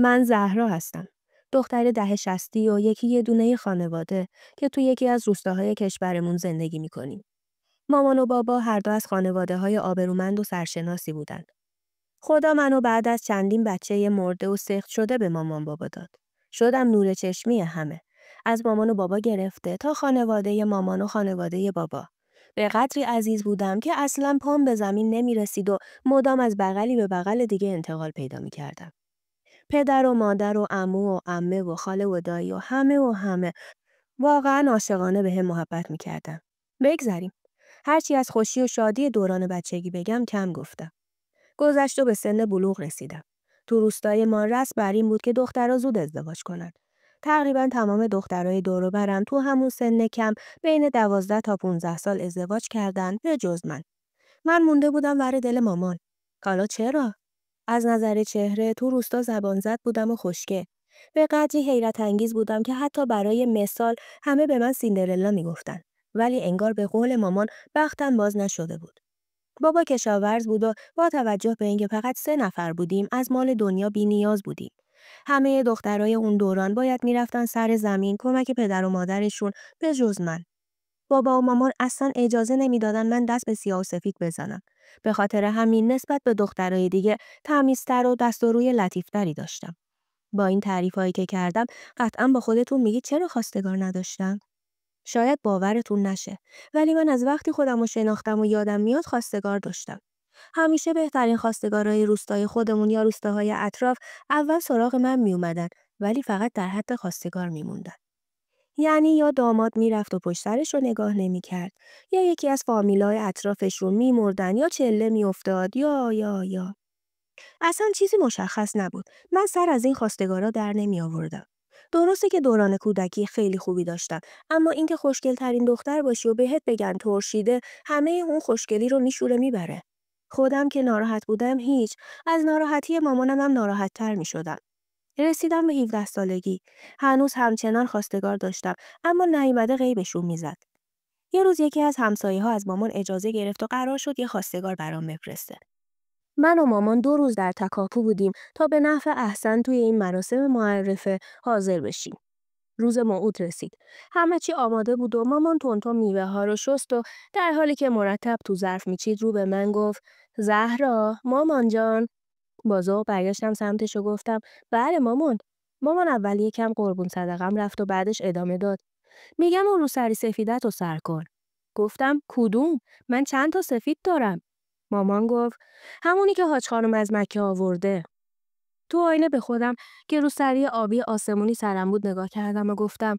من زهرا هستم. دختر 60 و یه دونه خانواده که تو یکی از روستاهای کشورمون زندگی می‌کنیم. مامان و بابا هر دو از خانواده‌های آبرومند و سرشناسی بودن. خدا منو بعد از چندین بچه مرده و سخت شده به مامان بابا داد. شدم نور چشمی همه. از مامان و بابا گرفته تا خانواده مامان و خانواده بابا. به قدری عزیز بودم که اصلاً پام به زمین نمی‌رسید و مدام از بغلی به بغل دیگه انتقال پیدا می‌کردم. پدر و مادر و عمو و عمه و خاله و دایی و همه واقعاً عاشقانه به هم محبت می‌کردم. بگذریم. هرچی از خوشی و شادی دوران بچگی بگم کم گفتم. گذشت و به سن بلوغ رسیدم. تو روستای ما رسم بر این بود که دخترها زود ازدواج کنن. تقریبا تمام دخترای دور و برم تو همون سن کم بین 12 تا 15 سال ازدواج کردن به جز من. من مونده بودم ور دل مامان. حالا چرا؟ از نظر چهره تو روستا زبان زد بودم و خشکه. به قدری حیرت انگیز بودم که حتی برای مثال همه به من سیندرلا میگفتن. ولی انگار به قول مامان بختم باز نشده بود. بابا کشاورز بود و با توجه به اینکه فقط 3 نفر بودیم از مال دنیا بی نیاز بودیم. همه دخترای اون دوران باید میرفتن سر زمین کمک پدر و مادرشون به جز من. بابا و مامان اصلا اجازه نمیدادن من دست به سیاه و سفید بزنم. به خاطر همین نسبت به دخترای دیگه تمیزتر و دست و روی لطیفتری داشتم. با این تعریفایی که کردم قطعا با خودتون میگید چرا خواستگار نداشتم؟ شاید باورتون نشه ولی من از وقتی خودم رو شناختم و یادم میاد خواستگار داشتم. همیشه بهترین خواستگارای روستای خودمون یا روستاهای اطراف اول سراغ من می اومدن ولی فقط در حد خواستگار می موندن. یعنی یا داماد میرفت و پشت سرش رو نگاه نمی کرد یا یکی از فامیلای اطرافش رو می مردن یا چله می افتاد یا اصلا چیزی مشخص نبود. من سر از این خواستگارا در نمی آوردم. درسته که دوران کودکی خیلی خوبی داشتم اما اینکه خوشگل‌ترین دختر باشی و بهت بگن ترشیده همه اون خوشگلی رو نیشوره میبره. خودم که ناراحت بودم هیچ، از ناراحتی مامانم هم ناراحت‌تر می‌شدم. رسیدم به 17 سالگی، هنوز همچنان خواستگار داشتم اما نیامده غیبشون میزد. یه روز یکی از همسایه‌ها از مامان اجازه گرفت و قرار شد یه خواستگار برام بفرسته. من و مامان 2 روز در تکاپو بودیم تا به نفع احسن توی این مراسم معرفه حاضر بشیم. روز موعود رسید. همه چی آماده بود و مامان تونتون میوه ها رو شست و در حالی که مرتب تو ظرف میچید رو به من گفت زهرا، مامان جان. بازو برگشتم سمتش و گفتم بله مامان. مامان اول یکم قربون صدقم رفت و بعدش ادامه داد. میگم اون رو سری سفیدت رو سر کن. گفتم کدوم؟ من چند تا سفید دارم. مامان گفت همونی که حاج خانم از مکه آورده. تو آینه به خودم که رو سری آبی آسمونی سرم بود نگاه کردم و گفتم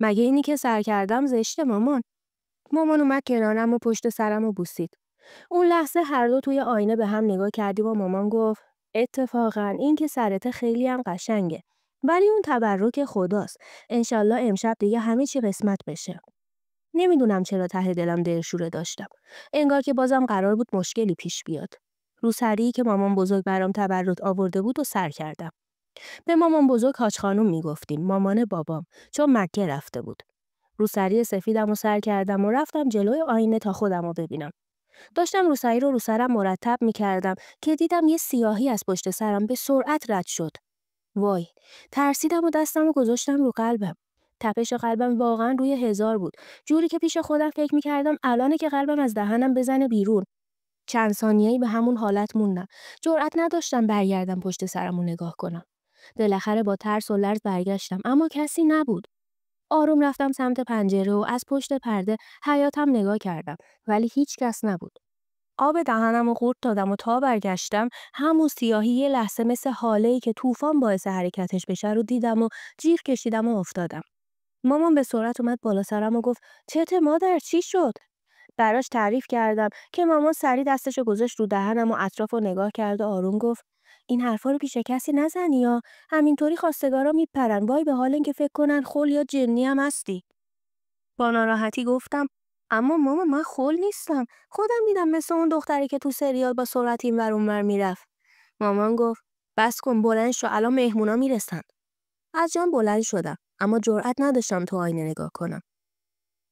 مگه اینی که سر کردم زشته مامان؟ مامان اومد کنارم و پشت سرم رو بوسید. اون لحظه هر دو توی آینه به هم نگاه کردیم و مامان گفت اتفاقا این که سرت خیلی هم قشنگه ولی اون تبرک خداست. انشالله امشب دیگه همه چی قسمت بشه. نمیدونم چرا ته دلم دلشوره داشتم. انگار که بازم قرار بود مشکلی پیش بیاد. روسری که مامان بزرگ برام تبرک آورده بود و سر کردم. به مامان بزرگ حاج خانم میگفتیم، مامان بابام، چون مکه رفته بود. روسری سفیدم و سر کردم و رفتم جلوی آینه تا خودم رو ببینم. داشتم روسری رو سرم مرتب میکردم که دیدم یه سیاهی از پشت سرم به سرعت رد شد. وای، ترسیدم و دستم رو گذاشتم رو قلبم. تپش قلبم واقعا روی 1000 بود، جوری که پیش خودم فکر می‌کردم الانه که قلبم از دهنم بزنه بیرون. چند ثانیه‌ای به همون حالت موندم. جرأت نداشتم برگردم پشت سرم و نگاه کنم. بالاخره با ترس و لرز برگشتم اما کسی نبود. آروم رفتم سمت پنجره و از پشت پرده حیاطم نگاه کردم ولی هیچ کس نبود. آب دهنم رو قورت دادم و تا برگشتم همون سیاهی یه لحظه مثل هاله‌ای که طوفان باعث حرکتش بشه رو دیدم و جیغ کشیدم و افتادم. مامان به سرعت اومد بالا سرم و گفت چته مادر، چی شد؟ براش تعریف کردم که مامان سری دستشو گذاشت رو دهنم و اطرافو نگاه کرد و آروم گفت این حرفا رو پیش کسی نزنی یا همینطوری خواستگارا میپرن. وای به حال اینکه فکر کنن خل یا جنی هم هستی. با ناراحتی گفتم اما مامان من خل نیستم، خودم دیدم مثل اون دختری که تو سریال با سرعت اینور اونور میرفت. مامان گفت بس کن، بلند شو، الان مهمونا میرسن. از جان بلند شدم اما جرئت نداشتم تو آینه نگاه کنم.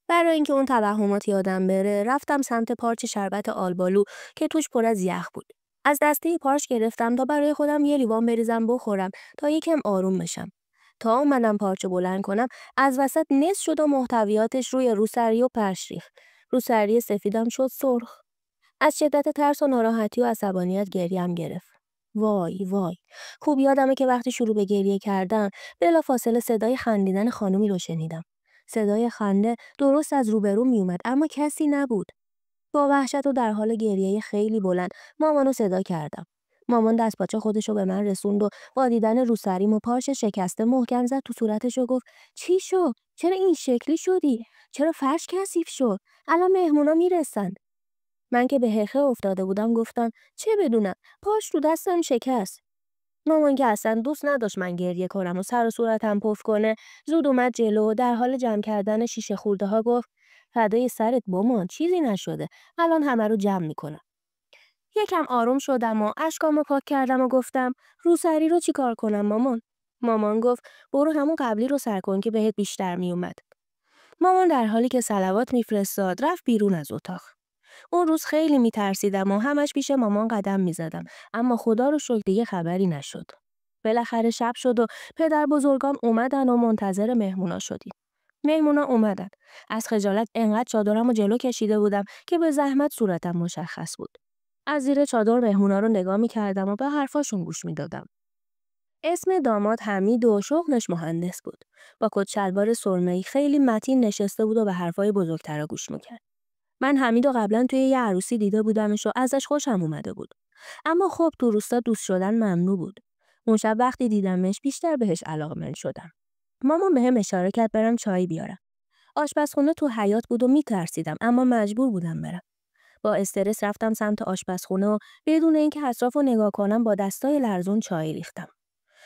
برای اینکه اون توهمات یادم بره رفتم سمت پارچه شربت آلبالو که توش پر از یخ بود. از دسته پارچ گرفتم تا برای خودم یه لیوان بریزم بخورم تا یکم آروم بشم. تا اومدم پارچه بلند کنم از وسط نصف شد و محتویاتش روی روسری و پرش ریخت. روسری سفیدم شد سرخ. از شدت ترس و ناراحتی و عصبانیت گریم گرفت. وای وای. خوب یادمه که وقتی شروع به گریه کردم بلافاصله صدای خندیدن خانومی رو شنیدم. صدای خنده درست از روبرو میومد اما کسی نبود. با وحشت و در حال گریه خیلی بلند مامانو صدا کردم. مامان دست پاچه خودشو به من رسوند و با دیدن روسریم و پارچه شکسته محکم زد تو صورتش و گفت چی شد؟ چرا این شکلی شدی؟ چرا فرش کثیف شد؟ الان مهمونا میرسن. من که به حرفه افتاده بودم گفتم چه بدونم، پاش تو دستم شکست. مامان که اصلا دوست نداشت من گریه کنم و سر و صورتم پف کنه، زود اومد جلو و در حال جمع کردن شیشه خورده ها گفت فدای سرت مامان، چیزی نشده، الان همه رو جمع میکنم. یکم آروم شدم و اشکامو پاک کردم و گفتم روسری رو چیکار کنم مامان؟ مامان گفت برو همون قبلی رو سر کن که بهت بیشتر میومد. مامان در حالی که صلوات میفرستاد رفت بیرون از اتاق. اون روز خیلی میترسیدم و همش پیش مامان قدم میزدم، اما خدا رو شکر دیگه خبری نشد. بالاخره شب شد و پدر بزرگان اومدن و منتظر مهمونا شدیم. مهمونا اومدن. از خجالت انقدر چادرمو جلو کشیده بودم که به زحمت صورتم مشخص بود. از زیر چادر مهمونا رو نگاه میکردم و به حرفاشون گوش میدادم. اسم داماد حمید و شغلش مهندس بود. با کت شلوار سرمه‌ای خیلی متین نشسته بود و به حرفای بزرگترا گوش میکرد. من حمیدو قبلا توی یه عروسی دیده بودمش و ازش خوشم اومده بود. اما خب تو روستا دوست شدن ممنوع بود. اون شب وقتی دیدمش بیشتر بهش علاقه‌مند شدم. مامان بهم اشاره کرد برام چای بیارم. آشپزخونه تو حیاط بود و میترسیدم اما مجبور بودم برم. با استرس رفتم سمت آشپزخونه و بدون اینکه اطرافو نگاه کنم با دستای لرزون چای ریختم.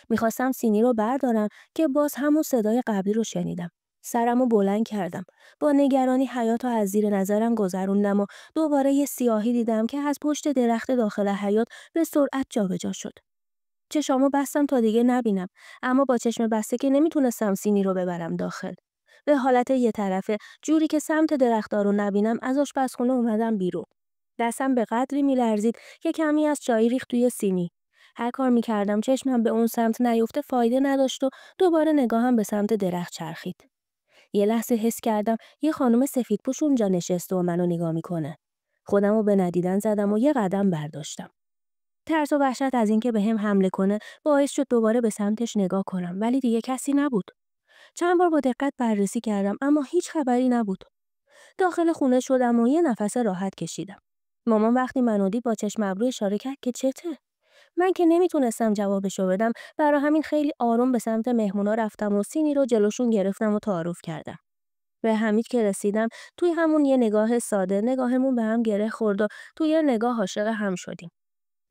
میخواستم سینی رو بردارم که باز همون صدای قبلی رو شنیدم. سرمو بلند کردم. با نگرانی حیاط رو از زیر نظرم گذروندم و دوباره یه سیاهی دیدم که از پشت درخت داخل حیاط به سرعت جابجا شد. چشامو بستم تا دیگه نبینم، اما با چشم بسته که نمیتونستم سینی رو ببرم داخل. به حالت یه طرفه جوری که سمت درخت رو نبینم از آشپزخونه اومدم بیرون. دستم به قدری میلرزید که کمی از چای ریخت توی سینی. هر کار میکردم چشمم به اون سمت نیفته فایده نداشت و دوباره نگاهم به سمت درخت چرخید. یه لحظه حس کردم یه خانم سفیدپوش اونجا نشسته و منو نگاه میکنه. خودمو به ندیدن زدم و یه قدم برداشتم. ترس و وحشت از اینکه بهم حمله کنه باعث شد دوباره به سمتش نگاه کنم، ولی دیگه کسی نبود. چند بار با دقت بررسی کردم اما هیچ خبری نبود. داخل خونه شدم و یه نفس راحت کشیدم. مامان وقتی منو دید با چشم ابرو اشاره کرد که چته. من که نمیتونستم جوابشو بدم، برای همین خیلی آروم به سمت مهمونا رفتم و سینی رو جلوشون گرفتم و تعارف کردم. به حمید که رسیدم توی همون یه نگاه ساده نگاهمون به هم گره خورد و توی یه نگاه عاشق هم شدیم.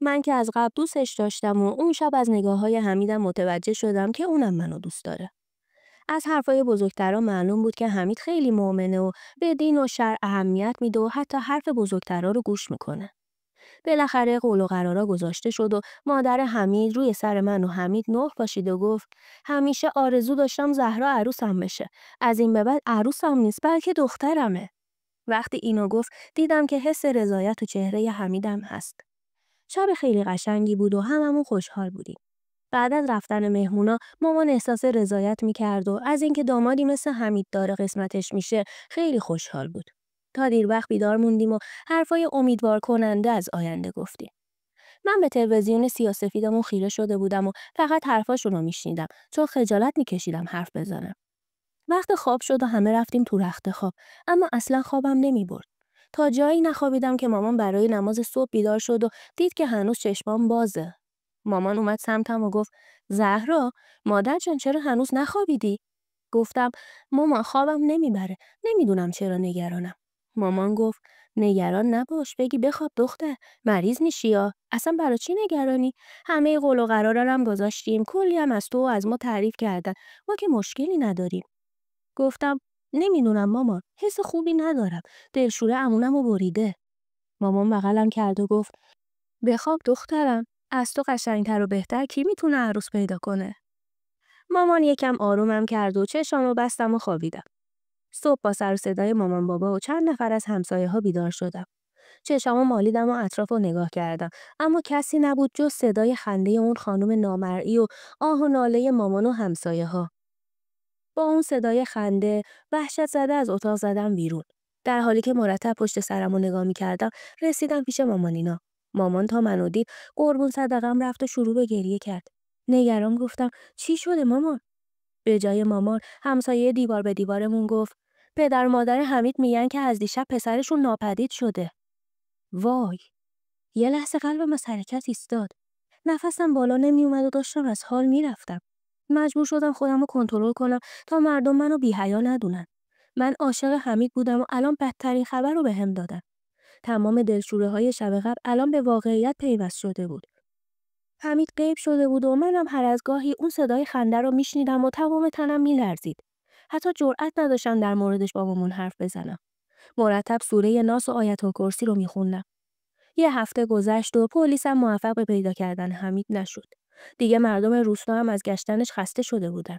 من که از قبل دوستش داشتم و اون شب از نگاه‌های حمیدم متوجه شدم که اونم منو دوست داره. از حرفای بزرگترا معلوم بود که حمید خیلی مؤمنه و به دین و شرع اهمیت میده و حتی حرف بزرگترا رو گوش میکنه. بالاخره قول و قرارا گذاشته شد و مادر حمید روی سر من و حمید نخ پاشید و گفت همیشه آرزو داشتم زهرا عروسم بشه. از این به بعد عروسم نیست بلکه دخترمه. وقتی اینو گفت دیدم که حس رضایت تو چهره حمیدم هست. شب خیلی قشنگی بود و هممون خوشحال بودیم. بعد از رفتن مهمونا مامان احساس رضایت میکرد و از اینکه دامادی مثل حمید داره قسمتش میشه خیلی خوشحال بود. تا دیر وقت بیدار موندیم و حرفای امیدوار کننده از آینده گفتیم. من به تلویزیون سیاه‌سفیدمون خیره شده بودم و فقط حرفاشون رو میشنیدم چون خجالت میکشیدم حرف بزنم. وقت خواب شد و همه رفتیم تو رخت خواب، اما اصلا خوابم نمیبرد. تا جایی نخوابیدم که مامان برای نماز صبح بیدار شد و دید که هنوز چشمام بازه. مامان اومد سمتم و گفت زهرا، مادر جان چرا هنوز نخوابیدی؟ گفتم مامان خوابم نمیبره، نمیدونم چرا نگرانم. مامان گفت نگران نباش، بگی بخواب دختر، مریض نیشی یا اصلا برای چی نگرانی؟ همه قول و قرارارم گذاشتیم، کلی هم از تو و از ما تعریف کردن، ما که مشکلی نداریم. گفتم نمیدونم مامان، حس خوبی ندارم، دلشوره عمونمو بریده. مامان بغلم کرد و گفت بخواب دخترم، از تو قشنگتر و بهتر کی میتونه عروس پیدا کنه؟ مامان یکم آرومم کرد و چشامو بستم و خوابیدم. صبح با سر و صدای مامان بابا و چند نفر از همسایه‌ها بیدار شدم. چشمو مالیدم و اطراف رو نگاه کردم، اما کسی نبود جز صدای خنده اون خانم نامرئی و آه و ناله مامان و همسایه ها. با اون صدای خنده وحشت زده از اتاق زدم بیرون. در حالی که مرتب پشت سرمو نگاه می‌کردم، رسیدم پیش مامانینا. مامان تا منو دید، قربون صدقم رفت و شروع به گریه کرد. نگران گفتم چی شده مامان؟ به جای مامان، همسایه دیوار به دیوارمون گفت پدر مادر حمید میگن که از دیشب پسرشون ناپدید شده. وای! یه لحظه قلبم از حرکت ایستاد. نفسم بالا نمی اومد و داشتم از حال میرفتم. مجبور شدم خودم رو کنترل کنم تا مردم منو بی‌حیا ندونن. من عاشق حمید بودم و الان بدترین خبر رو به هم دادن. تمام دلشوره‌های شب قبل الان به واقعیت پیوست شده بود. حمید غیب شده بود و منم هر از گاهی اون صدای خنده رو میشنیدم و تمام تنم میلرزید. حتی جرئت نداشتم در موردش با مامان حرف بزنم. مرتب سوره ناس و آیت الکرسی رو میخوندم. یه هفته گذشت و پلیسم موفق به پیدا کردن حمید نشد. دیگه مردم روستا هم از گشتنش خسته شده بودن.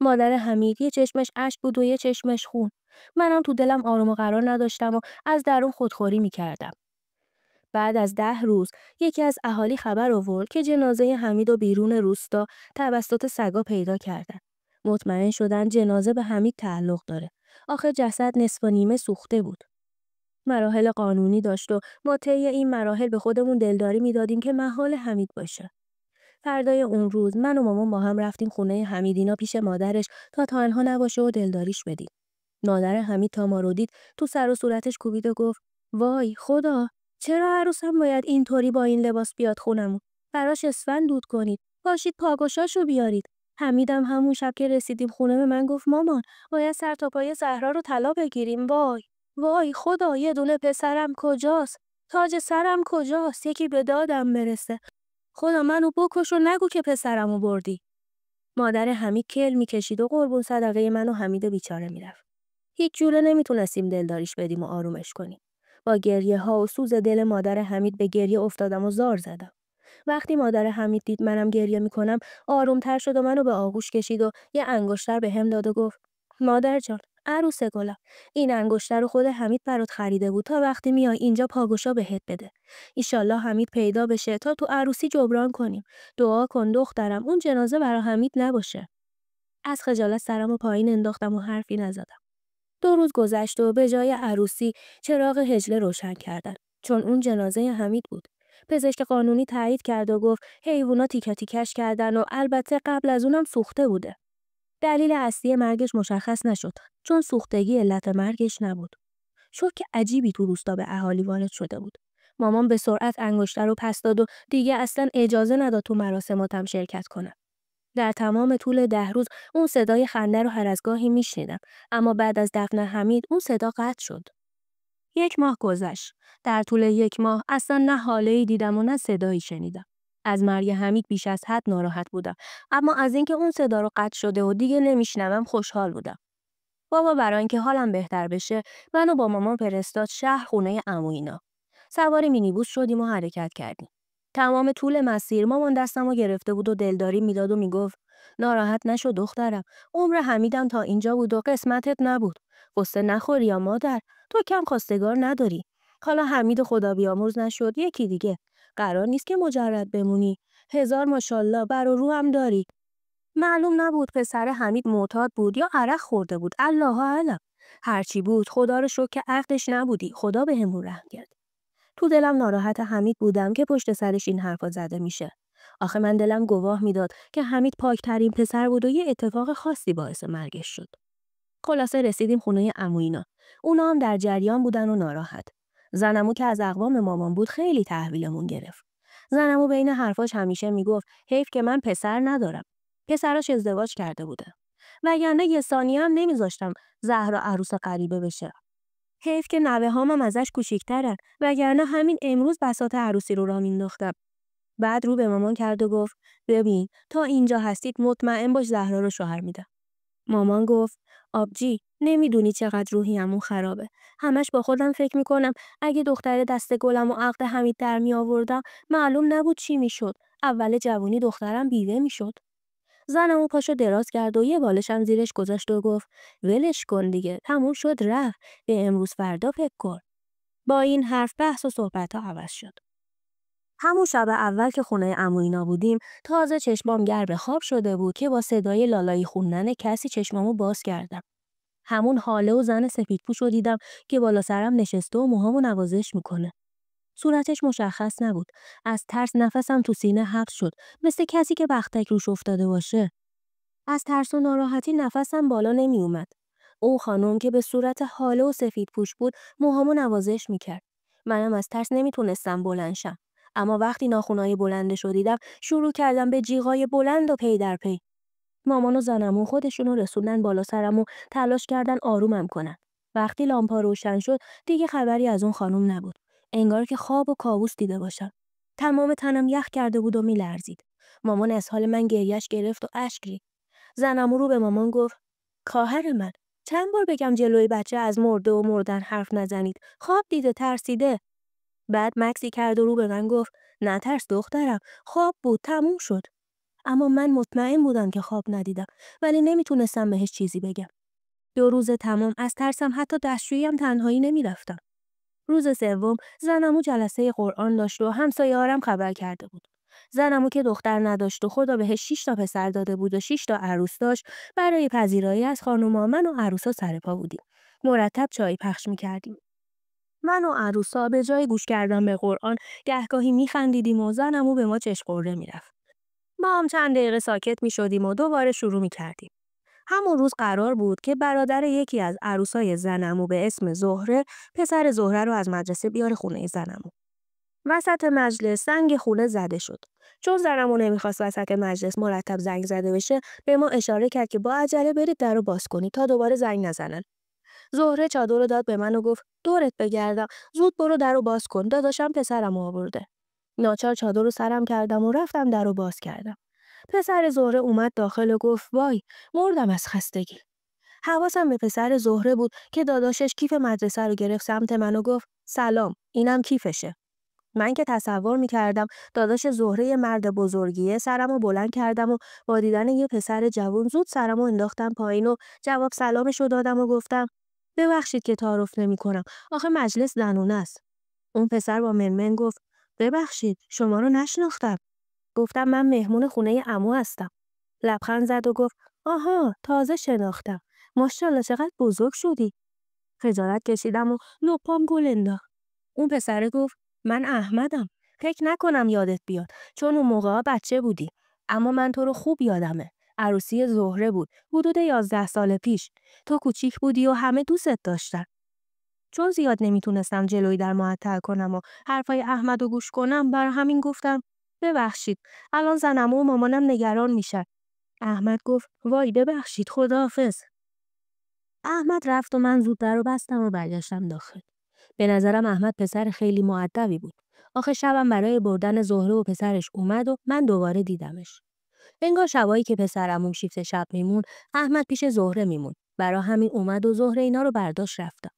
مادر حمید یه چشمش اشک بود و یه چشمش خون. منم تو دلم آروم و قرار نداشتم و از درون خودخوری میکردم. بعد از 10 روز یکی از اهالی خبر آورد که جنازه حمید و بیرون روستا توسط سگا پیدا کردن. مطمئن شدن جنازه به حمید تعلق داره. آخه جسد نصف و نیمه سوخته بود. مراحل قانونی داشت و ما طی این مراحل به خودمون دلداری میدادیم که محال حمید باشه. فردای اون روز من و مامان با هم رفتیم خونه حمیدینا پیش مادرش تا تنها نباشه و دلداریش بدیم. مادر حمید تا ما رو دید تو سر و صورتش کوبید و گفت وای خدا، چرا عروسم باید اینطوری با این لباس بیاد خونمون؟ براش اسفند دود کنید، پاشید پاگوشاشو بیارید. حمیدم همون شب که رسیدیم خونه به من گفت مامان باید سر تا پای زهرا رو طلا بگیریم. وای خدا، یه دونه پسرم کجاست؟ تاج سرم کجاست؟ یکی به دادم برسه. خدا منو بکش و نگو که پسرمو بردی. مادر حمید کل میکشید و قربون صدقه من و حمید بیچاره میرفت. هیچ جوره نمیتونستیم دلداریش بدیم و آرومش کنیم. با گریه ها و سوز دل مادر حمید به گریه افتادم و زار زدم. وقتی مادر حمید دید منم گریه میکنم، آرومتر شد و منو به آغوش کشید و یه انگشتر به هم داد و گفت مادر جان، عروس گلم، این انگشتر رو خود حمید برات خریده بود تا وقتی میای اینجا پاگوشا بهت بده. ایشالله حمید پیدا بشه تا تو عروسی جبران کنیم. دعا کن دخترم اون جنازه برا حمید نباشه. از خجالت سرمو پایین انداختم و حرفی نزدم. 2 روز گذشت و به جای عروسی چراغ حجله روشن کردن، چون اون جنازه حمید بود. پزشک قانونی تایید کرد و گفت حیوونا تیکه تیکش کردن و البته قبل از اونم سوخته بوده. دلیل اصلی مرگش مشخص نشد، چون سوختگی علت مرگش نبود. شوک عجیبی تو روستا به اهالی وارد شده بود. مامان به سرعت انگشتر رو پس داد و دیگه اصلا اجازه نداد تو مراسماتم شرکت کنم. در تمام طول 10 روز اون صدای خنده رو هر از گاهی میشنیدم، اما بعد از دفن حمید اون صدا قطع شد. 1 ماه گذشت. در طول 1 ماه اصلا نه حاله‌ای دیدم و نه صدایی شنیدم. از مرگ حمید بیش از حد ناراحت بودم، اما از اینکه اون صدا رو قطع شده و دیگه نمیشنوم خوشحال بودم. بابا برای اینکه حالم بهتر بشه، منو با مامان فرستاد شهر خونه عموینا. سوار مینیبوس شدیم و حرکت کردیم. تمام طول مسیر مامان دستمو گرفته بود و دلداری میداد و میگفت ناراحت نشو دخترم، عمر حمیدم تا اینجا بود و قسمتت نبود. قصه نخوری یا مادر، تو کم خواستگار نداری. حالا حمید خدا بیامرز نشد یکی دیگه. قرار نیست که مجرد بمونی. 1000 ماشاءالله بر و رو هم داری. معلوم نبود پسر حمید معتاد بود یا عرق خورده بود. الله اعلم. هرچی بود خدا رو شکر که عقدش نبودی. خدا بهمون رحم کرد. تو دلم ناراحت حمید بودم که پشت سرش این حرفا زده میشه. آخه من دلم گواه میداد که حمید پاکترین پسر بود و یه اتفاق خاصی باعث مرگش شد. خلاصه رسیدیم خونه عموینا. اونا هم در جریان بودن و ناراحت. زنمو که از اقوام مامان بود خیلی تحویلمون گرفت. زنمو بین حرفاش همیشه میگفت حیف که من پسر ندارم. پسراش ازدواج کرده بوده. وگرنه یه ثانیه هم نمیذاشتم زهرا عروس غریبه بشه. حیف که نوه هامم ازش کوچیک‌ترن، وگرنه همین امروز بساط عروسی رو راه مینداختم. بعد رو به مامان کرد و گفت ببین تا اینجا هستید مطمئن باش زهرا رو شوهر میدم. مامان گفت آبجی نمیدونی چقدر روحیمون خرابه. همش با خودم فکر میکنم اگه دختر دست گلم و عقد حمید در می آوردم معلوم نبود چی میشد. اول جوونی دخترم بیوه میشد. زنمو پاشو دراز کرد و یه بالشم زیرش گذاشت و گفت ولش کن دیگه، تموم شد رفت، به امروز فردا فکر کن. با این حرف بحث و صحبت ها عوض شد. همون شب اول که خونه عموینا بودیم، تازه چشمام گرب خواب شده بود که با صدای لالایی خوندن کسی چشمامو باز کردم. همون حاله و زن سفیدپوش رو دیدم که بالا سرم نشسته و موهامو نوازش میکنه. صورتش مشخص نبود. از ترس نفسم تو سینه حبس شد، مثل کسی که بختک روش افتاده باشه. از ترس و ناراحتی نفسم بالا نمی اومد. او خانم که به صورت حاله و سفیدپوش بود، موهامو نوازش میکرد. منم از ترس نمیتونستم بلند شم. اما وقتی ناخونای بلندش رو دیدم، شروع کردم به جیغای بلند و پی در پی. مامان و زنمو خودشونو رسوندن بالا سرمو، تلاش کردن آرومم کنن. وقتی لامپا روشن شد، دیگه خبری از اون خانم نبود. انگار که خواب و کابوس دیده باشم. تمام تنم یخ کرده بود و میلرزید. مامان از حال من گریش گرفت و اشک ریخت. زنمو رو به مامان گفت: خواهر من، چند بار بگم جلوی بچه از مرده و مردن حرف نزنید. خواب دیده، ترسیده. بعد مکسی کرد و رو به من گفت: نترس دخترم، خواب بود، تموم شد. اما من مطمئن بودم که خواب ندیدم، ولی نمیتونستم بهش چیزی بگم. 2 روز تمام از ترسم حتی دستشویی‌ام تنهایی نمیرفتم. روز سوم زنمو جلسه قرآن داشت و همسایه‌هارم خبر کرده بود. زنمو که دختر نداشت و خدا بهش 6 تا پسر داده بود و 6 تا عروس داشت، برای پذیرایی از خانوما من و عروسا سرپا بودیم. مرتب چای پخش می‌کردیم. من و عروسا به جای گوش کردن به قرآن، گهگاهی می‌خندیدیم و زنمو به ما چشقره می‌رفت. ما هم چند دقیقه ساکت می‌شدیم و دوباره شروع می‌کردیم. همون روز قرار بود که برادر یکی از عروسای زنمو به اسم زهره، پسر زهره رو از مدرسه بیاره خونه زنمو. وسط مجلس زنگ خونه زده شد. چون زنمو نمیخواست وسط مجلس مرتب زنگ زده بشه، به ما اشاره کرد که با عجله برید در رو باز کنید تا دوباره زنگ نزنن. زهره چادر رو داد به من و گفت: دورت بگردم، زود برو در رو باز کن، داداشم پسرم آورده. ناچار چادر رو سرم کردم و رفتم در رو باز کردم. پسر زهره اومد داخل و گفت: وای، مردم از خستگی. حواسم به پسر زهره بود که داداشش کیف مدرسه رو گرفت سمت من و گفت: سلام، اینم کیفشه. من که تصور می‌کردم داداش زهره مرد بزرگیه، سرمو بلند کردم و با دیدن یه پسر جوان زود سرمو انداختم پایین و جواب سلامشو دادم و گفتم: ببخشید که تعارف نمی‌کنم، آخه مجلس زنونه است. اون پسر با منمن گفت: ببخشید، شما رو نشناختم. گفتم: من مهمون خونه عمو هستم. لبخند زد و گفت: آها، تازه شناختم. ماشاءالله چقدر بزرگ شدی. خجالت کشیدم و لپام گل انداخت. اون پسره گفت: من احمدم. فکر نکنم یادت بیاد، چون اون موقعا بچه بودی. اما من تو رو خوب یادمه. عروسی زهره بود، حدود 11 سال پیش. تو کوچیک بودی و همه دوستت داشتن. چون زیاد نمیتونستم جلوی در معطل کنم و حرفای احمد رو گوش کنم، برای همین گفتم: ببخشید، الان زنمو و مامانم نگران میشن. احمد گفت: وای ببخشید، خداحافظ. احمد رفت و من زود در رو بستم و برگشتم داخل. به نظرم احمد پسر خیلی مؤدبی بود. آخه شبم برای بردن زهره و پسرش اومد و من دوباره دیدمش. انگار شبایی که پسرم شیفت شب میمون، احمد پیش زهره میمون. برای همین اومد و زهره اینا رو برداشت رفتم.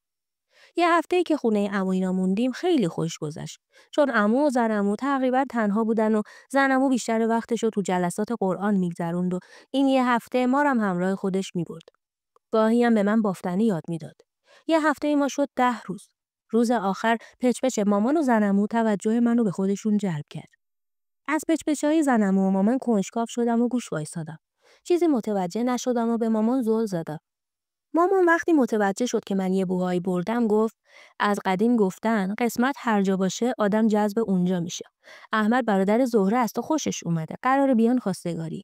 یه هفته‌ای که خونه عمو اینا موندیم خیلی خوش گذشت، چون عمو و زنمو تقریبا تنها بودن و زنمو بیشتر وقتش رو تو جلسات قرآن میگذروند و این یه هفته ما رو هم همراه خودش میبرد. گاهی هم به من بافتنی یاد میداد. یه هفته ما شد 10 روز. روز آخر پچپچ مامان و زنمو توجه منو به خودشون جلب کرد. از پچپچای زنمو و مامان کنجکاو شدم و گوش وایسادم. چیزی متوجه نشدم و به مامان زل زدم. مامان وقتی متوجه شد که من یه بوهایی بردم گفت: از قدیم گفتن قسمت هر جا باشه آدم جذب اونجا میشه. احمد برادر زهره است و خوشش اومده، قراره بیان خواستگاری.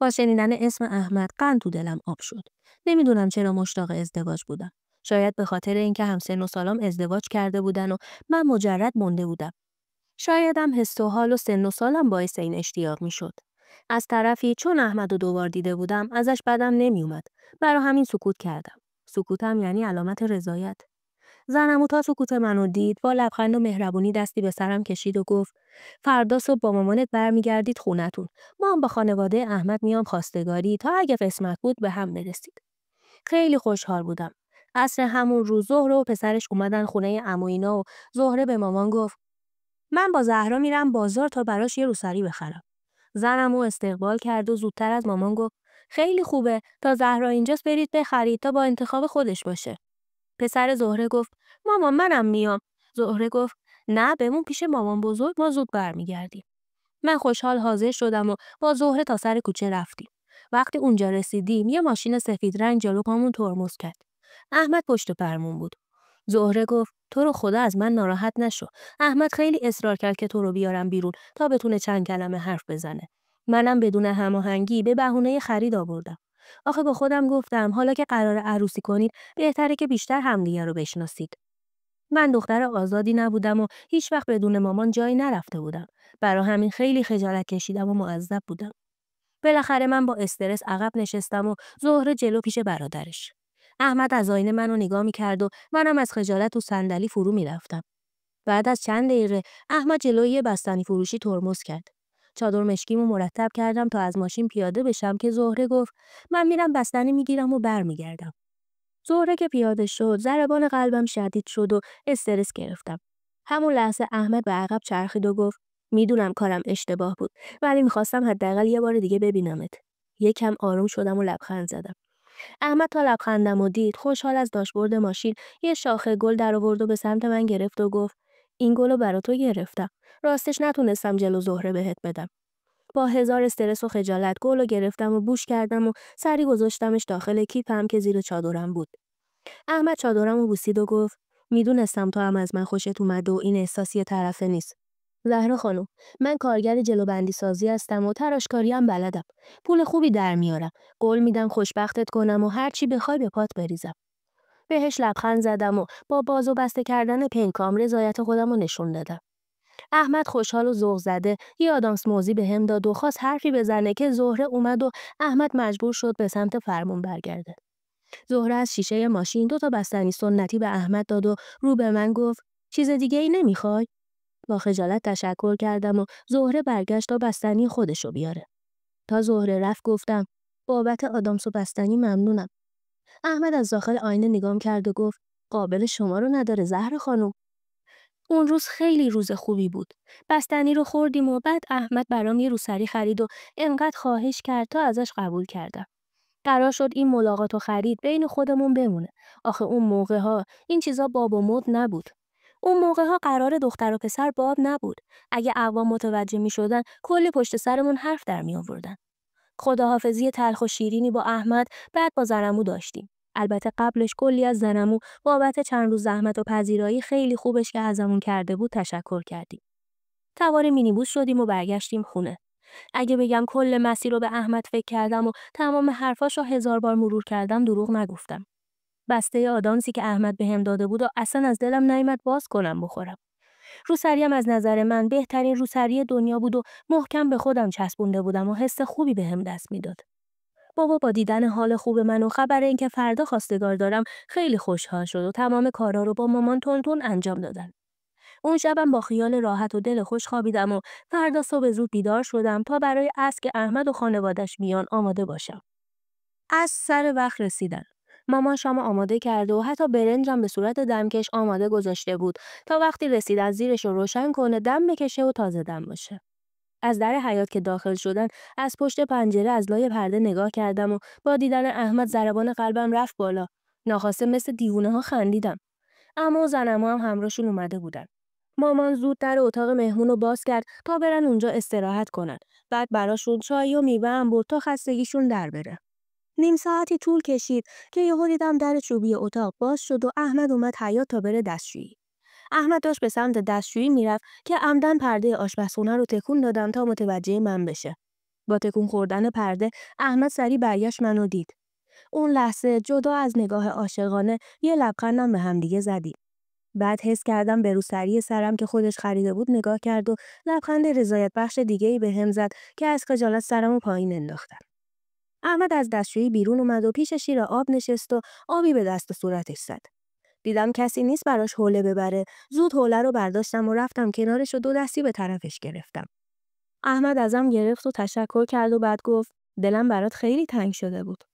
با شنیدن اسم احمد قند تو دلم آب شد. نمیدونم چرا مشتاق ازدواج بودم. شاید به خاطر اینکه همسن و سالام ازدواج کرده بودن و من مجرد مونده بودم. شایدم حس و حال و سن و سالم باعث این اشتیاق میشد. از طرفی چون احمد رو 2 بار دیده بودم ازش بدم نمیومد، برای همین سکوت کردم. سکوتم یعنی علامت رضایت. زنمو تا سکوت منو دید با لبخند و مهربونی دستی به سرم کشید و گفت: فردا صبح با مامانت برمیگردید خونتون، ما هم با خانواده احمد میام خواستگاری تا اگه قسمت بود به هم برسید. خیلی خوشحال بودم. عصر همون روز زهره و پسرش اومدن خونه عمو اینا و زهره به مامان گفت: من با زهرا میرم بازار تا براش یه روسری بخرم. زنمو استقبال کرد و زودتر از مامان گفت: خیلی خوبه، تا زهرا اینجاست برید بخرید تا با انتخاب خودش باشه. پسر زهره گفت: مامان منم میام، زهره گفت نه بمون پیش مامان بزرگ، ما زود برمیگردیم. من خوشحال حاضر شدم و با زهره تا سر کوچه رفتیم. وقتی اونجا رسیدیم یه ماشین سفید رنگ جلو پامون ترمز کرد. احمد پشت فرمون بود. زهره گفت تو رو خدا از من ناراحت نشو. احمد خیلی اصرار کرد که تو رو بیارم بیرون تا بتونه چند کلمه حرف بزنه. منم بدون هماهنگی به بهونه خرید آوردم. آخه با خودم گفتم حالا که قراره عروسی کنید بهتره که بیشتر همدیگه رو بشناسید. من دختر آزادی نبودم و هیچ وقت بدون مامان جایی نرفته بودم. برای همین خیلی خجالت کشیدم و معذب بودم. بالاخره من با استرس عقب نشستم و زهره جلو پیش برادرش. احمد از آینه منو نگاه می‌کرد و منم از خجالت تو صندلی فرو می‌رفتم. بعد از چند دقیقه احمد جلوی یه بستنی فروشی ترمز کرد. چادر مشکیمو مرتب کردم تا از ماشین پیاده بشم که زهره گفت من میرم بستنی میگیرم و برمیگردم. زهره که پیاده شد ضربان قلبم شدید شد و استرس گرفتم. همون لحظه احمد به عقب چرخید و گفت میدونم کارم اشتباه بود ولی میخواستم حداقل یه بار دیگه ببینمت. یکم آروم شدم و لبخند زدم. احمد تا لبخندمو دید خوشحال از داشبورد ماشین یه شاخه گل درآورد و به سمت من گرفت و گفت این گلو برا تو گرفتم. راستش نتونستم جلو زهره بهت بدم. با هزار استرس و خجالت گلو گرفتم و بوش کردم و سری گذاشتمش داخل کیپم که زیر چادرم بود. احمد چادرمو بوسید و گفت میدونستم تو هم از من خوشت اومد و این احساسی طرفه نیست. زهره خانم، من کارگر جلوبندی سازی هستم و تراشکاری هم بلدم. پول خوبی در میارم. قول میدم خوشبختت کنم و هر چی بخوای به پات بریزم. بهش لبخند زدم و با باز و بسته کردن پنکام رضایت خودمو نشون دادم. احمد خوشحال و ذوق زده یه آدانس موزی به هم داد و خواست حرفی بزنه که زهره اومد و احمد مجبور شد به سمت فرمون برگرده. زهره از شیشه ماشین دو تا بستنی سنتی به احمد داد و رو به من گفت چیز دیگه ای نمیخوای؟ با خجالت تشکر کردم و زهره برگشت تا بستنی خودشو بیاره. تا زهره رفت گفتم بابت آدامس و بستنی ممنونم. احمد از داخل آینه نگام کرد و گفت قابل شما رو نداره زهره خانم. اون روز خیلی روز خوبی بود. بستنی رو خوردیم و بعد احمد برام یه روسری خرید و انقدر خواهش کرد تا ازش قبول کردم. قرار شد این ملاقات و خرید بین خودمون بمونه. آخه اون موقع ها این چیزا باب و مد نبود. اون موقع ها قرار دختر و پسر باب نبود. اگه عوام متوجه می شدن کل پشت سرمون حرف در می آوردن. خداحافظی تلخ و شیرینی با احمد بعد با زنمو داشتیم. البته قبلش کلی از زنمو بابت چند روز زحمت و پذیرایی خیلی خوبش که ازمون کرده بود تشکر کردیم. سوار مینیبوس شدیم و برگشتیم خونه. اگه بگم کل مسیر رو به احمد فکر کردم و تمام حرفاش رو 1000 بار مرور کردم دروغ نگفتم. بسته آدانسی که احمد بهم داده بود و اصلا از دلم نیامد باز کنم بخورم. روسریم از نظر من بهترین روسری دنیا بود و محکم به خودم چسبونده بودم و حس خوبی بهم دست میداد. بابا با دیدن حال خوب من و خبر اینکه فردا خواستگار دارم خیلی خوشحال شد و تمام کارا رو با مامان تون انجام دادن. اون شبم با خیال راحت و دل خوش خوابیدم و فردا صبح زود بیدار شدم تا برای عصر احمد و خانواده‌اش میان آماده باشم. از سر وقت رسیدن. مامان شام آماده کرده و حتی برنجم به صورت دمکش آماده گذاشته بود تا وقتی رسید از زیرش رو روشن کنه دم بکشه و تازه دم باشه. از در حیاط که داخل شدن از پشت پنجره از لای پرده نگاه کردم و با دیدن احمد ضربان قلبم رفت بالا. ناخواسته مثل دیوونه ها خندیدم. اما زنمو هم همراهشون اومده بودن. مامان زود در اتاق مهمون رو باز کرد تا برن اونجا استراحت کنن. بعد براشون چای و میوه هم برد تا خستگیشون در بره. نیم ساعتی طول کشید که یهو دیدم در چوبی اتاق باز شد و احمد اومد حیاط تا بره دستشویی. احمد داشت به سمت دستشویی میرفت که عمدن پرده آشپزخونه رو تکون دادم تا متوجه من بشه. با تکون خوردن پرده احمد سری برگشت منو دید. اون لحظه جدا از نگاه عاشقانه یه لبخندم به همدیگه زدیم. بعد حس کردم به روسری سرم که خودش خریده بود نگاه کرد و لبخند رضایت بخش دیگه‌ای بهم زد که از خجالت سرمو پایین انداختم. احمد از دستشویی بیرون اومد و پیش شیر آب نشست و آبی به دست و صورتش زد. دیدم کسی نیست براش حوله ببره. زود حوله رو برداشتم و رفتم کنارش و دو دستی به طرفش گرفتم. احمد ازم گرفت و تشکر کرد و بعد گفت دلم برات خیلی تنگ شده بود.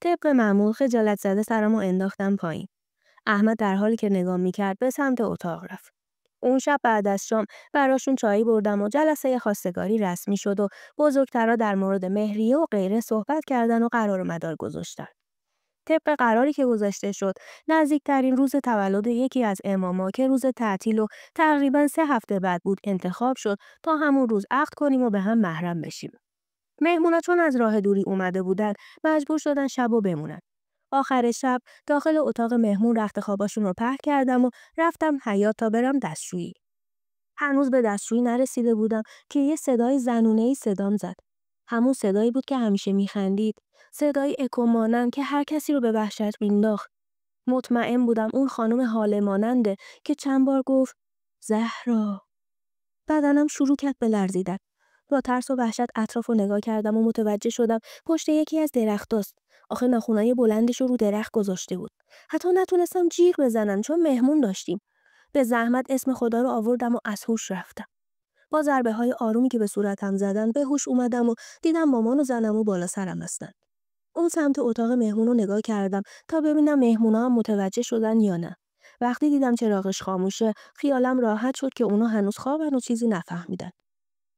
طبق معمول خجالت زده سرمو انداختم پایین. احمد در حالی که نگاه میکرد به سمت اتاق رفت. اون شب بعد از شام براشون چایی بردم و جلسه خواستگاری رسمی شد و بزرگترا در مورد مهریه و غیره صحبت کردن و قرار مدار گذاشتن. طبق قراری که گذاشته شد، نزدیکترین روز تولد یکی از اماما که روز تعطیل و تقریبا 3 هفته بعد بود انتخاب شد تا همون روز عقد کنیم و به هم محرم بشیم. مهمونا چون از راه دوری اومده بودن، مجبور شدن شب و بمونن. آخر شب داخل اتاق مهمون رخت خواباشون رو پهن کردم و رفتم حیاط تا برم دستشویی. هنوز به دستشویی نرسیده بودم که یه صدای زنونه‌ای صدام زد. همون صدایی بود که همیشه میخندید، صدای اکومانند که هر کسی رو به وحشت مینداخت. مطمئن بودم اون خانم حاله ماننده که چند بار گفت زهرا. بدنم شروع کرد به لرزیدن. با ترس و وحشت اطراف رو نگاه کردم و متوجه شدم پشت یکی از درختاست. آخه ناخنای بلندش رو درخت گذاشته بود. حتی نتونستم جیغ بزنم چون مهمون داشتیم. به زحمت اسم خدا رو آوردم و از هوش رفتم. با ضربه های آرومی که به صورتم زدن به هوش اومدم و دیدم مامان و زنم و بالا سرم هستن. اون سمت اتاق مهمون رو نگاه کردم تا ببینم مهمونا هم متوجه شدن یا نه. وقتی دیدم چراغش خاموشه، خیالم راحت شد که اونا هنوز خوابن و چیزی نفهمیدن.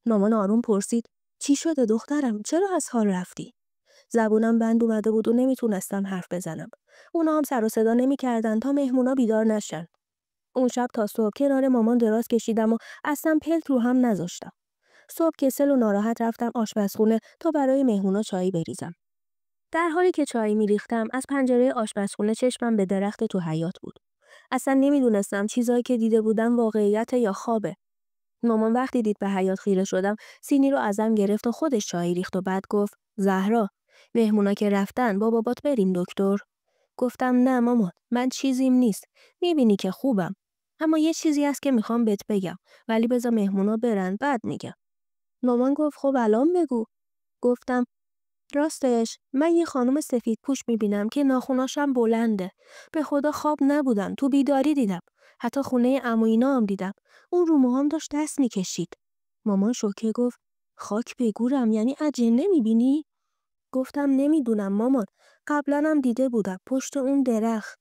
مامان آروم پرسید: چی شده دخترم؟ چرا از حال رفتی؟ زبونم بند اومده بود و نمیتونستم حرف بزنم. اونا هم سر و صدا نمیکردن تا مهمونا بیدار نشن. اون شب تا صبح کنار مامان دراز کشیدم و اصلا پلک رو هم نذاشتم. صبح کسل و ناراحت رفتم آشپزخونه تا برای مهمونا چایی بریزم. در حالی که چایی میریختم، از پنجره آشپزخونه چشمم به درخت تو حیاط بود. اصلا نمیدونستم چیزایی که دیده بودم واقعیت یا خوابه. مامان وقتی دید به حیاط خیره شدم، سینی رو ازم گرفت و خودش چای ریخت و بعد گفت: زهرا، مهمونا که رفتن، با بابات بریم دکتر. گفتم: نه مامان، من چیزیم نیست. میبینی که خوبم. اما یه چیزی هست که میخوام بهت بگم، ولی بذار مهمونا برن بعد میگم. مامان گفت: خب الان بگو. گفتم: راستش من یه خانم سفید پوش میبینم که ناخوناشم بلنده. به خدا خواب نبودم، تو بیداری دیدم. حتی خونه عموینا هم دیدم. اون رو موهام داشت دست میکشید. مامان شوکه گفت: خاک به گورم، یعنی اجنه میبینی؟ گفتم: نمیدونم مامان، قبلا هم دیده بودم پشت اون درخت.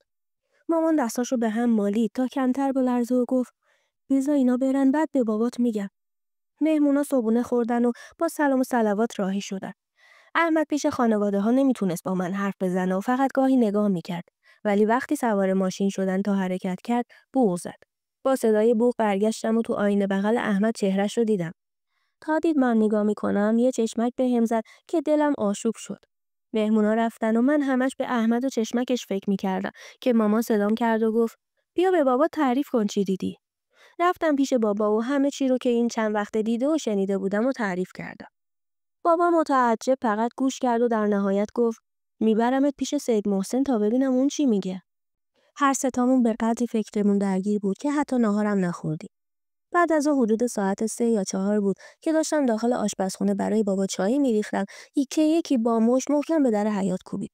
مامان دستاشو به هم مالید تا کمتر بلرزه و گفت: بذار اینا برن بعد به بابات میگم. مهمونا صبحونه خوردن و با سلام و صلوات راهی شدن. احمد پیش خانواده ها نمیتونست با من حرف بزنه و فقط گاهی نگاه میکرد، ولی وقتی سوار ماشین شدن تا حرکت کرد، بوق زد. با صدای بوق برگشتم و تو آینه بغل احمد چهرش رو دیدم. تا دید من نگاه میکنم، یه چشمک بهم زد که دلم آشوب شد. مهمونا رفتن و من همش به احمد و چشمکش فکر میکردم که مامان صدام کرد و گفت: بیا به بابا تعریف کن چی دیدی. رفتم پیش بابا و همه چی رو که این چند وقت دیده و شنیده بودم و تعریف کردم. بابا متعجب فقط گوش کرد و در نهایت گفت: میبرمت پیش سید محسن تا ببینم اون چی میگه. هر ستامون به قدری فکرمون درگیر بود که حتی ناهارم نخوردیم. بعد از اون حدود ساعت 3 یا 4 بود که داشتم داخل آشپزخونه برای بابا چایی میریختم، یکی با مشت محکم به در حیاط کوبید.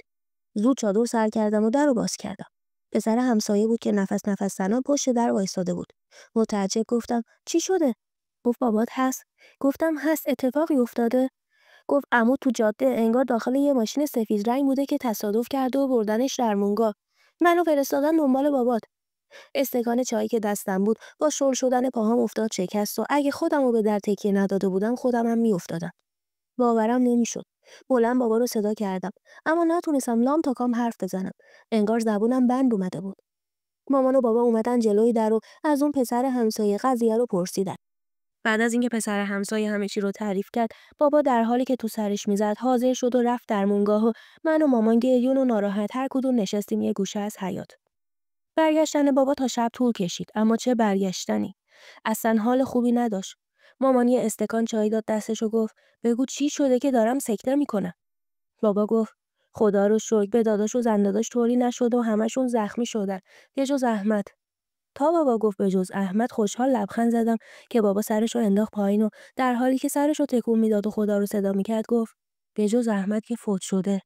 زود چادر سر کردم و در رو باز کردم. پسر همسایه بود که نفس نفس زنا پشت در وایساده بود. متعجب گفتم: چی شده؟ گفت: بابات هست. گفتم: هست، اتفاقی افتاده؟ گفت: عمو تو جاده انگار داخل یه ماشین سفید رنگ بوده که تصادف کرده و بردنش درمونگاه. منو فرستادن دنبال بابات. استکان چایی که دستم بود با شل شدن پاهام افتاد شکست و اگه خودم رو به در تکیه نداده بودم خودمم میافتادم. باورم نمیشد. بلند بابا رو صدا کردم، اما نتونستم لام تا کام حرف بزنم. انگار زبونم بند اومده بود. مامان و بابا اومدن جلوی در و از اون پسر همسایه قضیه رو پرسیدن. بعد از اینکه پسر همسایه همه چی رو تعریف کرد، بابا در حالی که تو سرش میزد حاضر شد و رفت درمونگاه و من و مامان گریون و ناراحت هر کدوم نشستیم یه گوشه از حیاط. برگشتن بابا تا شب طول کشید، اما چه برگشتنی. اصلا حال خوبی نداشت. مامان یه استکان چای داد دستش و گفت: بگو چی شده که دارم سکته میکنم. بابا گفت: خدا رو شکر به داداش و زنداداش طوری نشد و همشون زخمی شدن به جز احمد. تا بابا گفت به جز احمد، خوشحال لبخند زدم که بابا سرش رو انداخت پایین و در حالی که سرش رو تکون میداد و خدا رو صدا میکرد گفت: به جز احمد که فوت شده.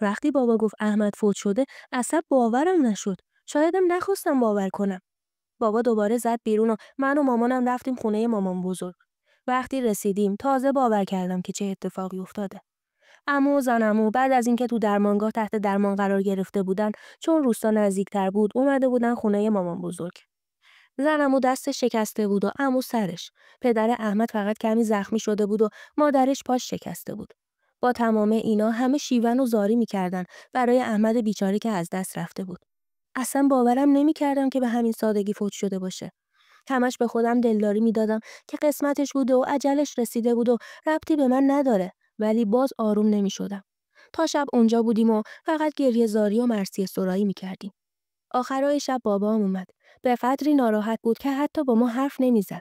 وقتی بابا گفت احمد فوت شده، اصلا باورم نشد. شایدم نخواستم باور کنم. بابا دوباره زد بیرون و من و مامانم رفتیم خونه مامان بزرگ. وقتی رسیدیم تازه باور کردم که چه اتفاقی افتاده. عمو و زنمو بعد از اینکه تو درمانگاه تحت درمان قرار گرفته بودن، چون روستا نزدیکتر بود اومده بودن خونه مامان بزرگ. زنمو دستش شکسته بود و عمو سرش. پدر احمد فقط کمی زخمی شده بود و مادرش پاش شکسته بود. با تمام اینا همه شیون و زاری میکردن برای احمد بیچاره که از دست رفته بود. اصلا باورم نمیکردم که به همین سادگی فوت شده باشه. همش به خودم دلداری میدادم که قسمتش بوده و اجلش رسیده بود و ربطی به من نداره، ولی باز آروم نمیشدم. تا شب اونجا بودیم و فقط گریه زاری و مرثیه سرایی میکردیم. آخرای شب بابام اومد. به قدری ناراحت بود که حتی با ما حرف نمیزد.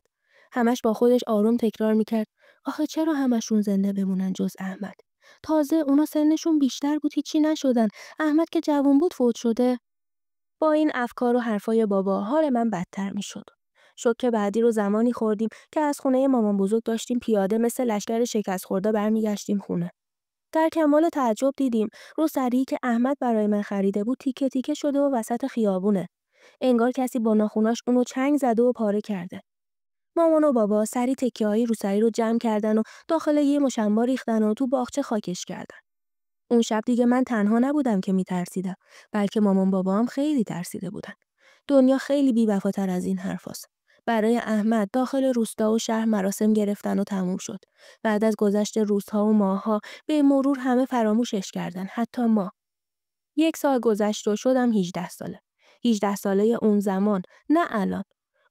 همش با خودش آروم تکرار میکرد آخه چرا همشون زنده بمونن جز احمد؟ تازه اونا سنشون بیشتر بود، هیچی نشدن. احمد که جوان بود فوت شده. با این افکار و حرفای بابا حال من بدتر میشد. شوک بعدی رو زمانی خوردیم که از خونه مامان بزرگ داشتیم پیاده مثل لشکر شکست خورده برمیگشتیم خونه. در کمال تعجب دیدیم روسری که احمد برای من خریده بود تیکه تیکه شده و وسط خیابونه. انگار کسی با ناخوناش اونو چنگ زده و پاره کرده. مامان و بابا سری تکیه‌های روسری رو جمع کردن و داخل یه مشنبا ریختن و تو باغچه خاکش کردن. اون شب دیگه من تنها نبودم که میترسیدم، بلکه مامان بابا هم خیلی ترسیده بودن. دنیا خیلی بی‌وفاتر از این حرفاست. برای احمد داخل روستا و شهر مراسم گرفتن و تموم شد. بعد از گذشت روزها و ماه‌ها به مرور همه فراموشش کردن، حتی ما. یک سال گذشت و شدم 18 ساله. 18 ساله اون زمان، نه الان.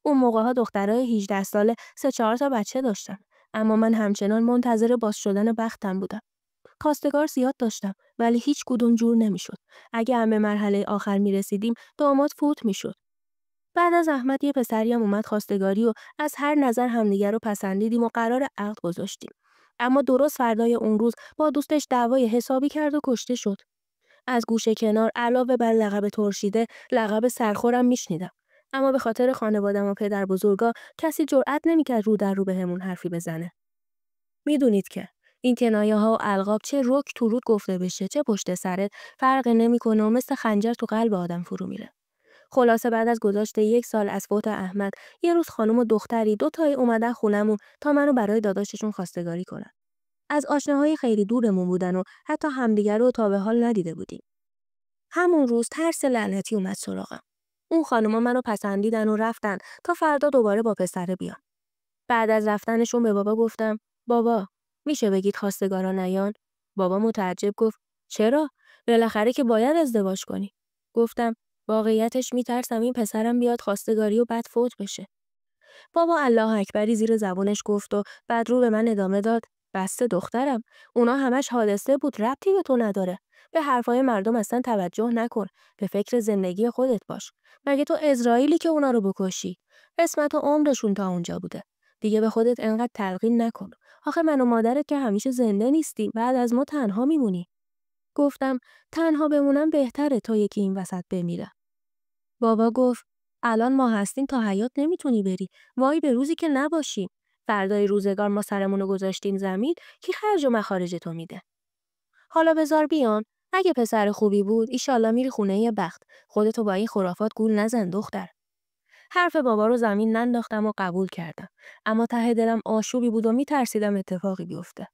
اون موقع‌ها دخترای 18 ساله 3-4 تا بچه داشتن، اما من همچنان منتظر باز شدن بختم بودم. کاستگار زیاد داشتم، ولی هیچ کدوم جور نمی‌شد. اگه هم به مرحله آخر می‌رسیدیم، داماد فوت می‌شد. بعد از احمد یه پسریم اومد خواستگاری و از هر نظر همدیگه رو پسندیدیم و قرار عقد گذاشتیم. اما درست فردای اون روز با دوستش دعوای حسابی کرد و کشته شد. از گوشه کنار علاوه بر لقب ترشیده، لقب سرخورم میشنیدم. اما به خاطر خانوادم و پدر بزرگا کسی جرئت نمیکرد رو در رو بهمون حرفی بزنه. میدونید که این کنایه ها و القاب چه رک تو رود گفته بشه چه پشت سرت فرق نمیکنه و مثل خنجر تو قلب آدم فرو میره. خلاصه بعد از گذشت یک سال از فوت احمد، یه روز خانم و دختری دوتایی اومدن خونمون تا منو برای داداششون خواستگاری کنن. از آشناهای خیلی دورمون بودن و حتی همدیگر رو تا به حال ندیده بودیم. همون روز ترس لعنتی اومد سراغم. اون خانوما منو پسندیدن و رفتن تا فردا دوباره با پسره بیان. بعد از رفتنشون به بابا گفتم بابا میشه بگید خواستگارا نیان؟ بابا متعجب گفت چرا؟ بالاخره که باید ازدواج کنی. گفتم واقعیتش میترسم این پسرم بیاد خواستگاری و بعد فوت بشه. بابا الله اکبری زیر زبونش گفت و بعد رو به من ادامه داد بسته دخترم، اونا همش حادثه بود، ربطی به تو نداره. به حرفای مردم اصلا توجه نکن، به فکر زندگی خودت باش. مگه تو اسرائیلی که اونا رو بکشی؟ قسمت و عمرشون تا اونجا بوده. دیگه به خودت انقدر تلقین نکن. آخه من و مادرت که همیشه زنده نیستی، بعد از ما تنها میمونی. گفتم تنها بمونم بهتره تا یکی این وسط بمیره. بابا گفت الان ما هستیم تا حیات نمیتونی بری. وای به روزی که نباشیم. فردای روزگار ما سرمونو گذاشتیم زمین که خرج و مخارج تو میده. حالا بذار بیان. اگه پسر خوبی بود ایشالله میری خونه بخت. خودتو با این خرافات گول نزن دختر. حرف بابا رو زمین ننداختم و قبول کردم، اما ته دلم آشوبی بود و میترسیدم اتفاقی بیفته.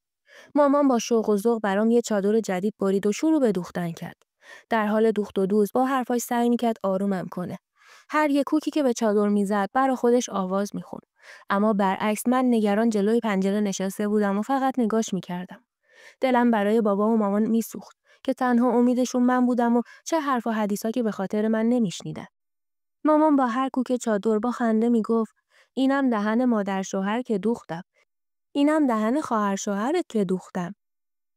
مامان با شوق و ذوق برام یه چادر جدید برید و شروع به دوختن کرد. در حال دوخت و دوز با حرفاش سعی میکرد آرومم کنه. هر یک کوکی که به چادر میزد برا خودش آواز میخوند، اما برعکس من نگران جلوی پنجره نشسته بودم و فقط نگاش میکردم. دلم برای بابا و مامان میسوخت که تنها امیدشون من بودم و چه حرف و حدیثا که به خاطر من نمیشنیدن. مامان با هر کوک چادر با خنده میگفت اینم دهن مادر شوهر که دوختم، اینم دهن خواهر شوهرت که دوختم.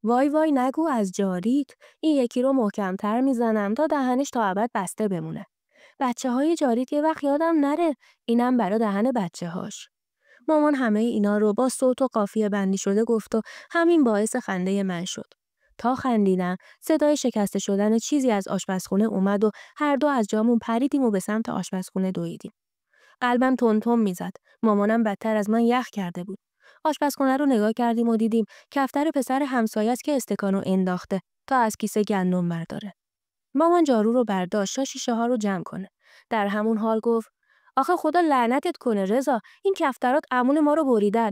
وای وای نگو از جاریت، این یکی رو محکم‌تر میزنم تا دهنش تا ابد بسته بمونه. بچه های جاریت یه وقت یادم نره، اینم برا دهن بچه هاش. مامان همه اینا رو با صوت و قافیه بندی شده گفت و همین باعث خنده من شد. تا خندیدم صدای شکسته شدن چیزی از آشپزخونه اومد و هر دو از جامون پریدیم و به سمت آشپزخونه دویدیم. قلبم تون تون میزد. مامانم بدتر از من یخ کرده بود. آشپزخونه رو نگاه کردیم و دیدیم کفتر پسر همسایه است که استکانو انداخته تا از کیسه گندم برداره. مامان جارو رو برداشت تا شیشه ها رو جمع کنه. در همون حال گفت آخه خدا لعنتت کنه رضا، این کفترات عمون ما رو بریدن.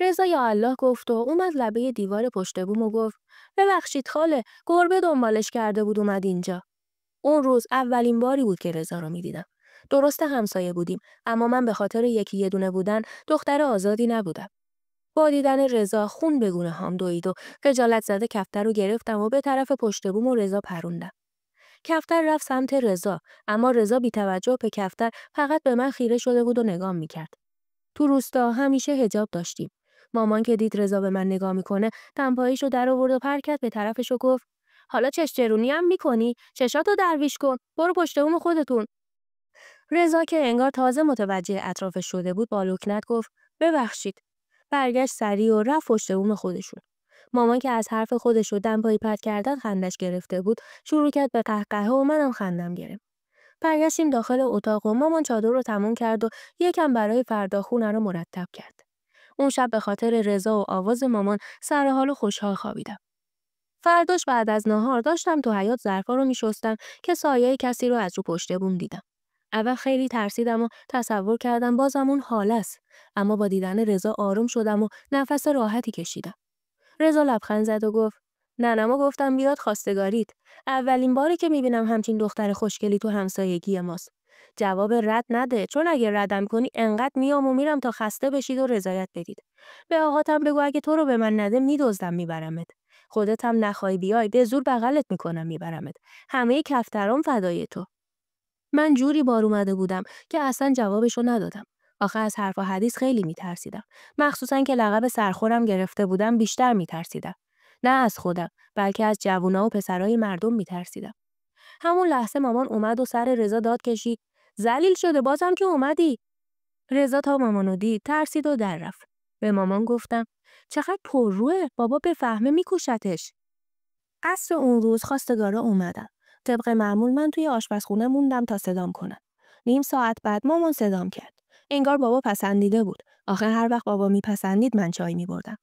رضا یا الله گفت و اومد لبه دیوار پشت بوم و گفت ببخشید خاله، گربه دنبالش کرده بود اومد اینجا. اون روز اولین باری بود که رضا رو میدیدم. درسته همسایه بودیم، اما من به خاطر یکی یه دونه بودن دختر آزادی نبودم. با دیدن رضا خون به گونه هام دوید و خجالت زده کفتر رو گرفتم و به طرف پشت بوم رضا پروندم. کفتر رفت سمت رضا، اما رضا بی توجه به کفتر فقط به من خیره شده بود و نگام میکرد. تو روستا همیشه حجاب داشتیم. مامان که دید رضا به من نگاه میکنه، تنپاییش رو در آورد و پر کرد به طرفش و گفت: حالا چشچرونی هم میکنی؟ چشاتو درویش کن، برو پشت بوم خودتون. رضا که انگار تازه متوجه اطرافش شده بود با لکنت گفت: ببخشید. برگشت سریع و رفت پشت بوم خودشون. مامان که از حرف خودش و دمپایی پرت کردن خندش گرفته بود، شروع کرد به قهقهه و منم خندم گرفت. برگشتیم داخل اتاق و مامان چادر رو تموم کرد و یکم برای فردا خونه رو مرتب کرد. اون شب به خاطر رضا و آواز مامان سر حال و خوشحال خوابیدم. فرداش بعد از ناهار داشتم تو حیاط ظرفا رو می‌شستم که سایه کسی رو از رو پشت بوم دیدم. اول خیلی ترسیدم و تصور کردم بازم اون حالست، اما با دیدن رضا آروم شدم و نفس راحتی کشیدم. رضا لبخند زد و گفت: ننما گفتم بیاد خواستگاریت. اولین باری که میبینم همچین دختر خوشگلی تو همسایگی ماست. جواب رد نده، چون اگه ردم کنی انقدر میام و میرم تا خسته بشید و رضایت بدید. به آقاتم بگو اگه تو رو به من نده میدزدم میبرمت. خودت هم نخوای بیای به زور بغلت میکنم میبرمت. همه کفترام فدای تو. من جوری بار اومده بودم که اصلا جوابشو ندادم. آخه از حرف و حدیث خیلی میترسیدم، مخصوصا که لقب سرخورم گرفته بودم. بیشتر میترسیدم، نه از خودم بلکه از جوونا و پسرای مردم میترسیدم. همون لحظه مامان اومد و سر رضا داد کشید: ذلیل شده بازم که اومدی. رضا تا مامانو دید ترسید و در رفت. به مامان گفتم: چقدر پرروه، بابا به فهمه میکوشتش. عصر اون روز خواستگارا اومدن. طبق معمول من توی آشپزخونه موندم تا صدام کنن. نیم ساعت بعد مامان صدام کرد. انگار بابا پسندیده بود. آخه هر وقت بابا میپسندید من چای میبردم.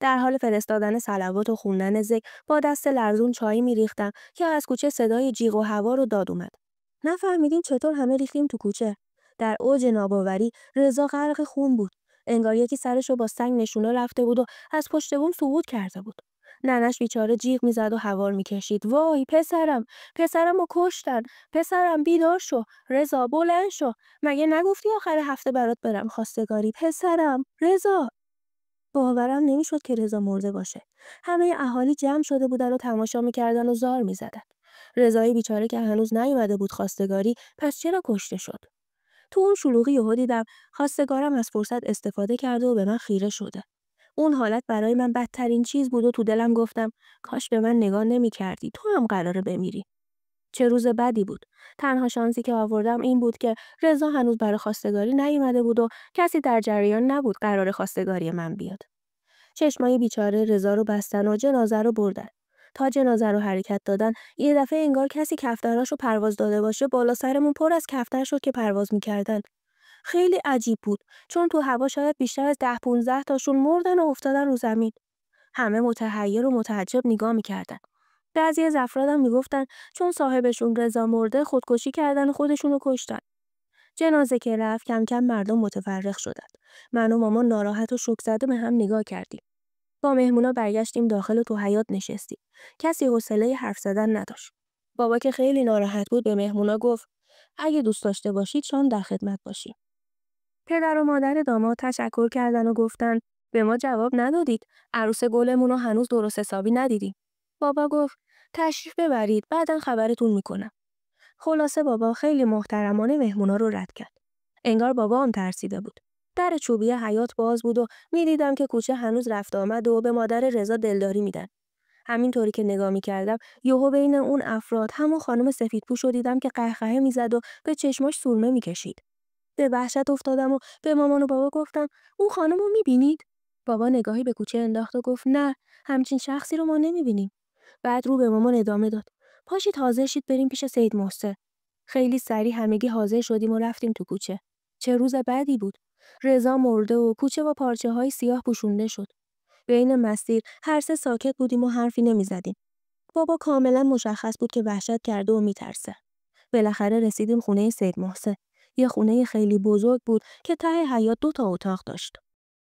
در حال فرستادن صلوات و خوندن ذکر با دست لرزون چای میریختم که از کوچه صدای جیغ و هوا رو داد اومد. نفهمیدیم چطور همه ریختیم تو کوچه. در اوج ناباوری رضا غرق خون بود. انگار یکی سرش رو با سنگ نشونه رفته بود و از پشت بوم سقوط کرده بود. ننش بیچاره جیغ میزد و هوار میکشید: وای پسرم، پسرمو کشتن، پسرم بیدار شو، رضا بلند شو، مگه نگفتی آخر هفته برات برم خواستگاری، پسرم، رضا. باورم نمیشد که رضا مرده باشه. همه اهالی جمع شده بودن و تماشا میکردن و زار میزدن. رضای بیچاره که هنوز نیومده بود خواستگاری، پس چرا کشته شد؟ تو اون شلوغی یهو دیدم خواستگارم از فرصت استفاده کرده و به من خیره شده. اون حالت برای من بدترین چیز بود و تو دلم گفتم: کاش به من نگاه نمی کردی، تو هم قراره بمیری. چه روز بدی بود. تنها شانسی که آوردم این بود که رضا هنوز برای خواستگاری نیومده بود و کسی در جریان نبود قرار خواستگاری من بیاد. چشمای بیچاره رضا رو بستن و جنازه رو بردن. تا جنازه رو حرکت دادن، یه دفعه انگار کسی کفتراشو پرواز داده باشه، بالا سرمون پر از کفتر شد که پرواز میکردن. خیلی عجیب بود، چون تو هوا شاید بیشتر از 10-15 تاشون مردن و افتادن رو زمین. همه متحیر و متعجب نگاه میکردن. بعضی از افرادم میگفتن چون صاحبشون رضا مرده خودکشی کردن و خودشون رو کشتن. جنازه که رفت کم کم مردم متفرق شدند. من و مامان ناراحت و شوک زده به هم نگاه کردیم. با مهمونا برگشتیم داخل و تو حیاط نشستیم. کسی حوصله حرف زدن نداشت. بابا که خیلی ناراحت بود به مهمونا گفت: اگه دوست داشته باشید شام در خدمت باشیم. پدر و مادر داماد تشکر کردن و گفتن: به ما جواب ندادید، عروس گلمون رو هنوز درست حسابی ندیدیم. بابا گفت: تشریف ببرید، بعداً خبرتون میکنم. خلاصه بابا خیلی محترمانه مهمونا رو رد کرد. انگار بابا هم ترسیده بود. در چوبی حیاط باز بود و میدیدم که کوچه هنوز رفت آمد و به مادر رضا دلداری میدن. همینطوری که نگاه میکردم، یهو بین اون افراد همون خانم سفیدپوش رو دیدم که قهقهه میزد و به چشماش سرمه میکشید. به وحشت افتادم و به مامان و بابا گفتم: اون خانم رو میبینید؟ بابا نگاهی به کوچه انداخت و گفت: نه، همچین شخصی رو ما نمیبینیم. بعد رو به مامان ادامه داد: پاشید حاضر شید بریم پیش سید محسن. خیلی سریع همگی حاضر شدیم و رفتیم تو کوچه. چه روز بعدی بود. رضا مرده و کوچه با پارچه‌های سیاه پوشونده شد. بین مسیر هر سه ساکت بودیم و حرفی نمیزدیم. بابا کاملا مشخص بود که وحشت کرده و میترسه. بالاخره رسیدیم خونه سید محسن. یه خونه خیلی بزرگ بود که ته حیاط 2 تا اتاق داشت.